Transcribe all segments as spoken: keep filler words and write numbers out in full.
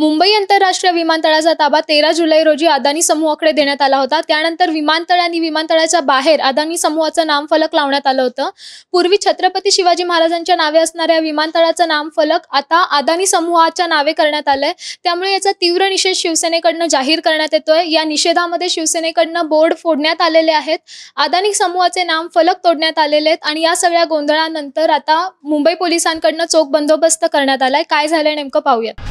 मुंबई आंतरराष्ट्रीय विमानतळाचा ताबा तेरा जुलै रोजी अदानी समूहाकडे देण्यात आला होता। त्यानंतर विमानतळ आणि विमानतळाच्या बाहेर अदानी समूहाचं नामफलक लावण्यात आलं होतं। पूर्वी छत्रपति शिवाजी महाराजांच्या नावे असणाऱ्या विमानतळाचं नामफलक आता अदानी समूहाच्या नावे करण्यात आले। त्यामुळे याचा तीव्र निषेध शिवसेनेकडून जाहीर करण्यात येतोय। या निषेधामध्ये शिवसेनेकडून बोर्ड फोडण्यात आलेले आहेत, अदानी समूहाचे नामफलक तोडण्यात आलेले आहेत आणि या सगळ्या गोंधळानंतर आता मुंबई पोलिसांकडून चोख बंदोबस्त करण्यात आलाय। काय झाले नेमकं पाहूयात।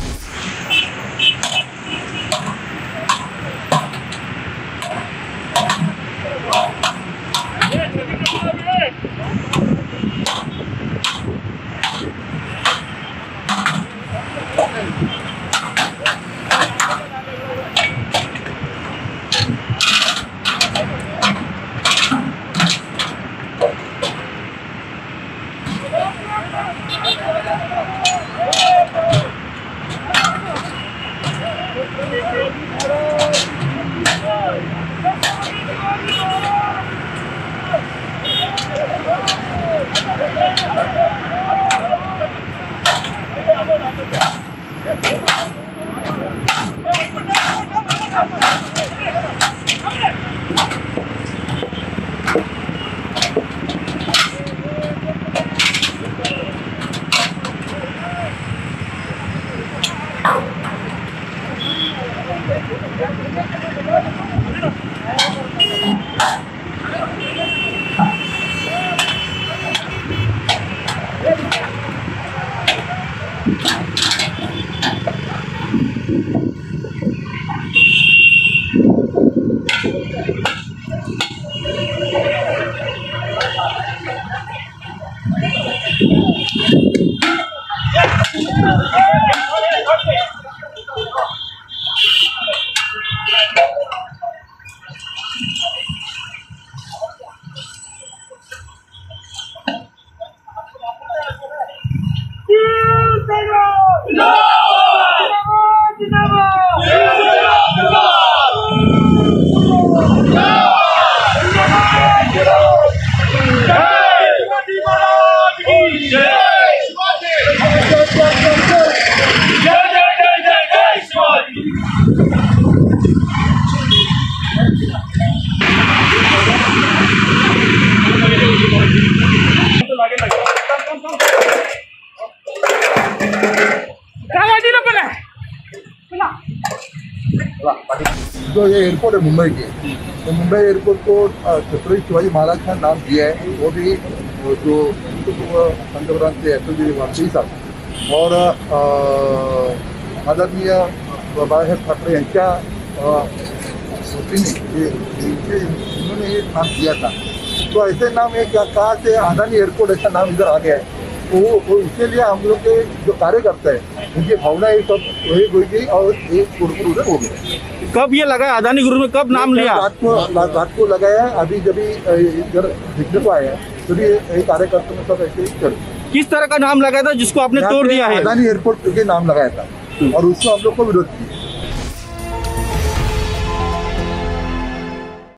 जो ये एयरपोर्ट है मुंबई के, तो मुंबई एयरपोर्ट को छत्रपति शिवाजी महाराज का नाम दिया है। वो भी जो पंतप्रधान थे अटल वाजपेयी साहब और आदरणीय बाबा साहेब ठाकरे यांच्या उन्होंने ये नाम दिया था। तो ऐसे नाम है क्या कहा से अदानी एयरपोर्ट ऐसा नाम इधर आ गया है। तो वो, वो इसके लिए हम लोग के जो कार्यकर्ता है उनकी भावना ये सब वही हुई गई और एक गुरुपुर उधर हो गया। कब ये लगाया अदानी गुरु में कब नाम लिया? रात को रात को लगाया। अभी जब इधर दिखने को आया तो ये कार्यकर्ता में सब ऐसे कर किस तरह का नाम लगाया था जिसको आपने तोड़ दिया है? अदानी एयरपोर्ट के नाम लगाया था और उसको हम लोग को विरोध किया।